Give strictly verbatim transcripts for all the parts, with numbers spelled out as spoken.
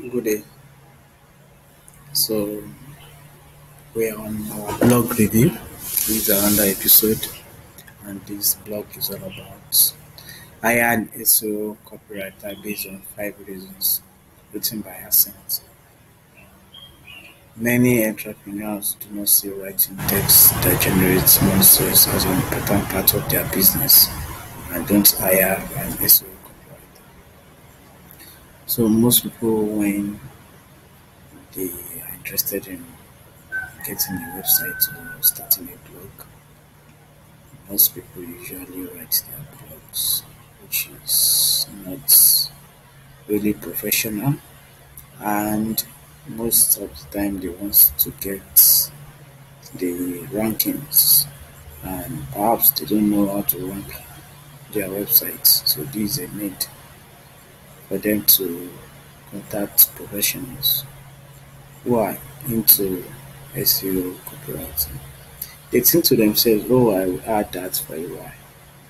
Good day. So we're on our blog review. This is another episode, and this blog is all about I Am S E O Copywriter based on five reasons, written by Ascent. Many entrepreneurs do not see writing text that generates more sales as an important part of their business, and don't hire an S E O copywriter. So most people, when they are interested in getting a website or starting a blog, most people usually write their blogs, which is not really professional, and most of the time they want to get the rankings, and perhaps they don't know how to rank their websites. So this is a need for them to contact professionals who are into S E O copywriting. They think to themselves, oh, I will add that for a while.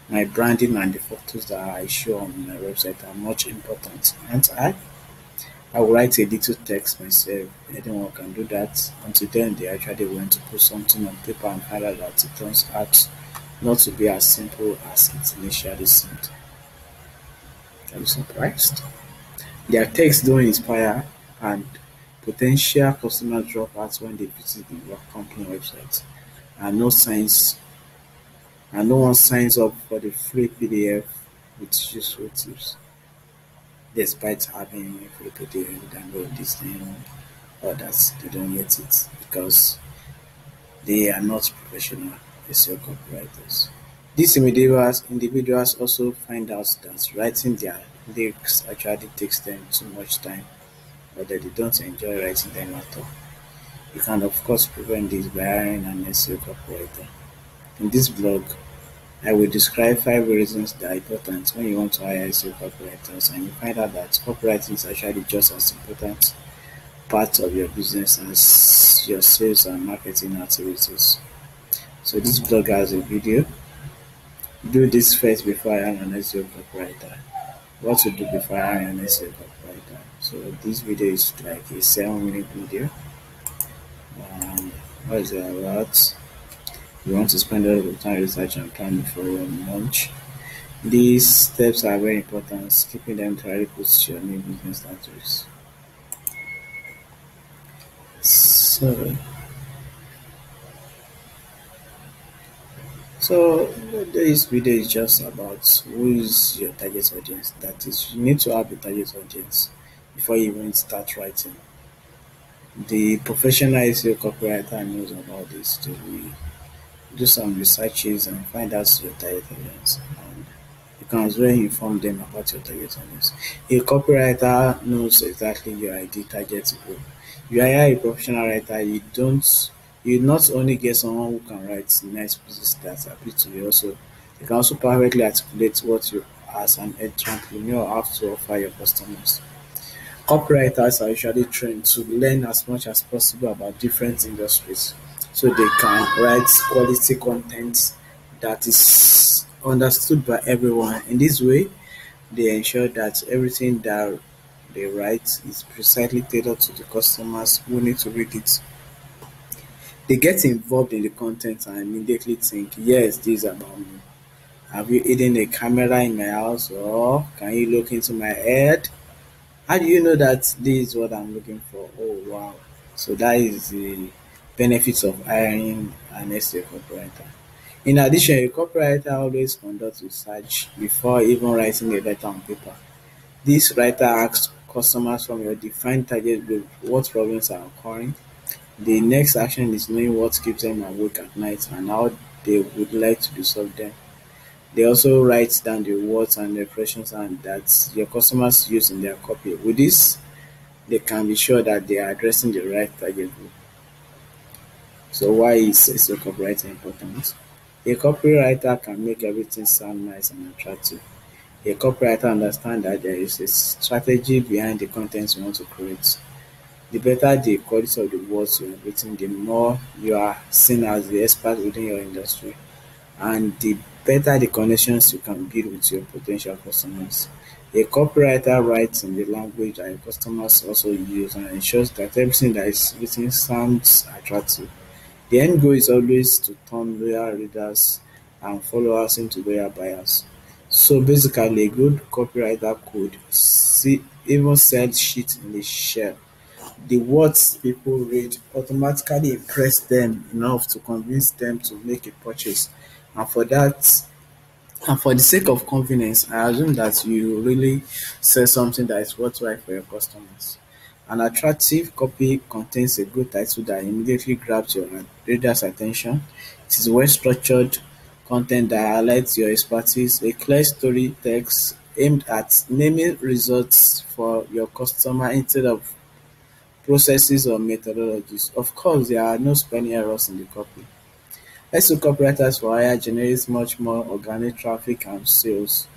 My branding and the photos that I show on my website are much important, aren't I? I will write a little text myself. Anyone can do that. Until then, they actually want to put something on paper and highlight that it turns out not to be as simple as it initially seemed. Are you surprised? Their texts don't inspire, and potential customers drop out when they visit the company website, and no signs, and no one signs up for the free P D F with useful tips, despite having a free P D F download this thing or that. They don't get it because they are not professional S E O copywriters. These individuals individuals also find out that writing their lyrics actually takes them too much time, or that they don't enjoy writing them at all. You can of course prevent this by hiring an S E O copywriter. In this blog, I will describe five reasons that are important when you want to hire S E O copywriters, and you find out that copywriting is actually just as important part of your business as your sales and marketing activities. So this blog has a video. Do this first before hiring an S E O copywriter. What to do before hiring an S E O copywriter. So this video is like a seven minute video. Um, what is it about? You want to spend a lot of time researching and planning for your launch. These steps are very important. Skipping them directly puts your new business at risk. So, so this video is just about who is your target audience. That is, you need to have a target audience before you even start writing. The professional S E O copywriter knows about this too. Do some researches and find out your target audience, and you can as well inform them about your target audience. A copywriter knows exactly your ideal target group. You hire a professional writer, you don't you not only get someone who can write nice pieces that appeal to you, also you can also perfectly articulate what you as an entrepreneur have to offer your customers. Copywriters are usually trained to learn as much as possible about different industries, so they can write quality content that is understood by everyone. In this way, they ensure that everything that they write is precisely tailored to the customers who need to read it. They get involved in the content and immediately think, yes, this is about me. Have you hidden a camera in my house, or can you look into my head? How do you know that this is what I'm looking for? Oh, wow. So that is the benefits of hiring an S E O copywriter. In addition, a copywriter always conducts research before even writing a letter on paper. This writer asks customers from your defined target group what problems are occurring. The next action is knowing what keeps them awake at night and how they would like to resolve them. They also write down the words and expressions and that your customers use in their copy. With this, they can be sure that they are addressing the right target group. So why is S E O copywriting important? A copywriter can make everything sound nice and attractive. A copywriter understands that there is a strategy behind the content you want to create. The better the quality of the words you have written, the more you are seen as the expert within your industry, and the better the connections you can build with your potential customers. A copywriter writes in the language that your customers also use and ensures that everything that is written sounds attractive. The end goal is always to turn loyal readers and followers into loyal buyers. So basically, a good copywriter could see, even sell shit in the shell. The words people read automatically impress them enough to convince them to make a purchase. And for that, and for the sake of convenience, I assume that you really sell something that is worthwhile for your customers. An attractive copy contains a good title that immediately grabs your reader's attention. It is well-structured content that highlights your expertise, a clear story text aimed at naming results for your customer instead of processes or methodologies. Of course, there are no spelling errors in the copy. S E O copywriters for hire generates much more organic traffic and sales.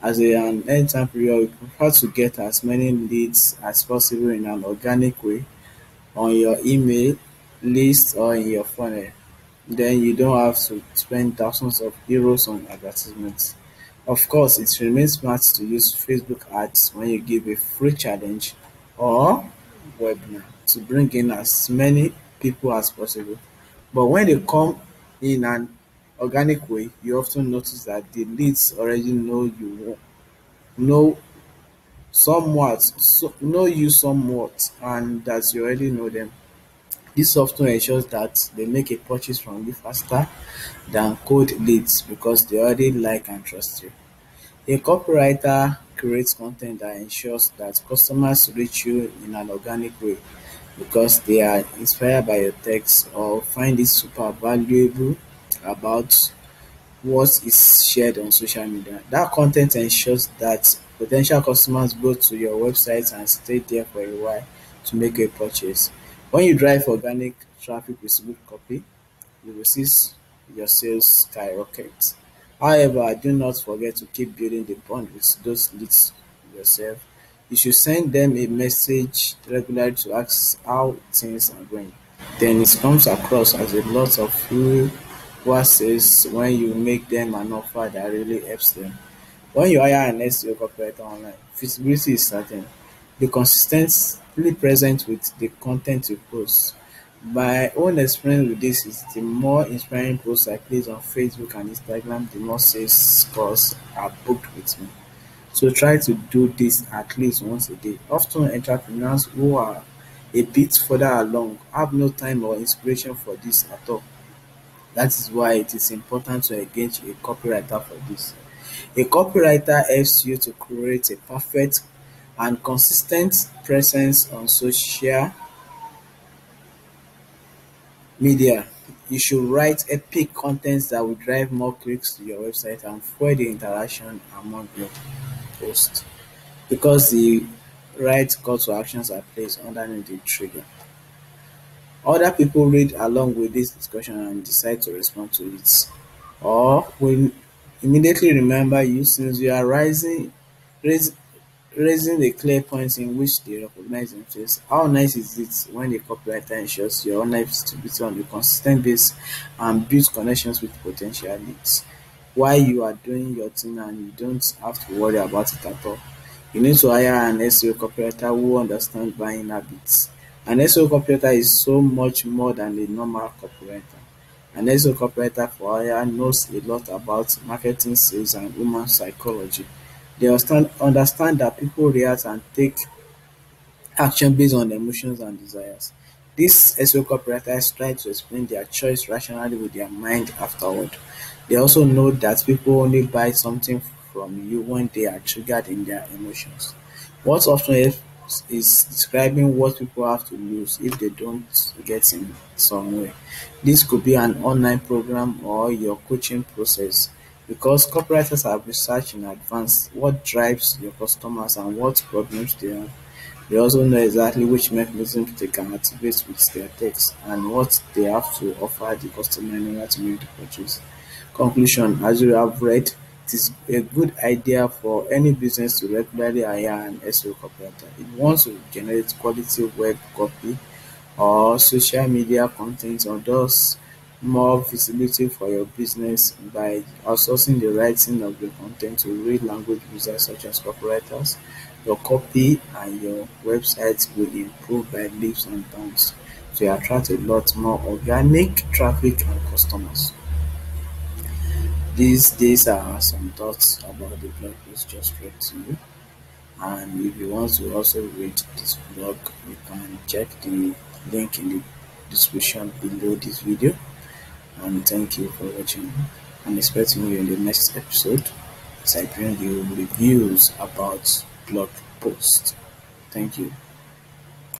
As an end-time period, we prefer to get as many leads as possible in an organic way on your email list or in your funnel. Then you don't have to spend thousands of euros on advertisements. Of course, it remains smart to use Facebook ads when you give a free challenge or webinar to bring in as many people as possible. But when they come in an organic way, you often notice that the leads already know you know somewhat so know you somewhat and that you already know them. This often ensures that they make a purchase from you faster than cold leads because they already like and trust you. A copywriter creates content that ensures that customers reach you in an organic way because they are inspired by your text or find it super valuable about what is shared on social media. That content ensures that potential customers go to your website and stay there for a while to make a purchase. When you drive organic traffic with good copy, you will see your sales skyrocket. However, do not forget to keep building the bond with those leads yourself. You should send them a message regularly to ask how things are going. Then it comes across as a lot of free sales when you make them an offer that really helps them. When you hire an S E O copywriter online, feasibility is certain. Be consistently present with the content you post. My own experience with this is the more inspiring posts I place on Facebook and Instagram, the more sales scores are booked with me. So try to do this at least once a day. Often entrepreneurs who are a bit further along have no time or inspiration for this at all. That is why it is important to engage a copywriter for this. A copywriter helps you to create a perfect and consistent presence on social media. You should write epic contents that will drive more clicks to your website and fuel the interaction among your posts, because the right call to actions are placed underneath the trigger. Other people read along with this discussion and decide to respond to it, or will immediately remember you, since you are raising, raise, raising the clear points in which they recognize themselves. How nice is it when the copywriter ensures your online visibility on a consistent basis and builds connections with potential leads? While you are doing your thing and you don't have to worry about it at all, you need to hire an S E O copywriter who understands buying habits. An S E O copywriter is so much more than a normal copywriter. An S E O copywriter for hire knows a lot about marketing, sales, and human psychology. They understand, understand that people react and take action based on emotions and desires. These S E O copywriters try to explain their choice rationally with their mind afterward. They also know that people only buy something from you when they are triggered in their emotions. What often helps is describing what people have to lose if they don't get in some way. This could be an online program or your coaching process, because copywriters have researched in advance what drives your customers and what problems they have. They also know exactly which mechanisms they can activate with their text and what they have to offer the customer in order to make the purchase. Conclusion: as you have read, it is a good idea for any business to regularly hire an S E O copywriter. It wants to generate quality web copy or social media content, or those more visibility for your business by outsourcing the writing of the content to real language users such as copywriters. Your copy and your website will improve by leaps and bounds to attract a lot more organic traffic and customers. These days are some thoughts about the blog post just read to you. And if you want to also read this blog, you can check the link in the description below this video. And thank you for watching. I'm expecting you in the next episode as I bring you reviews about blog posts. Thank you.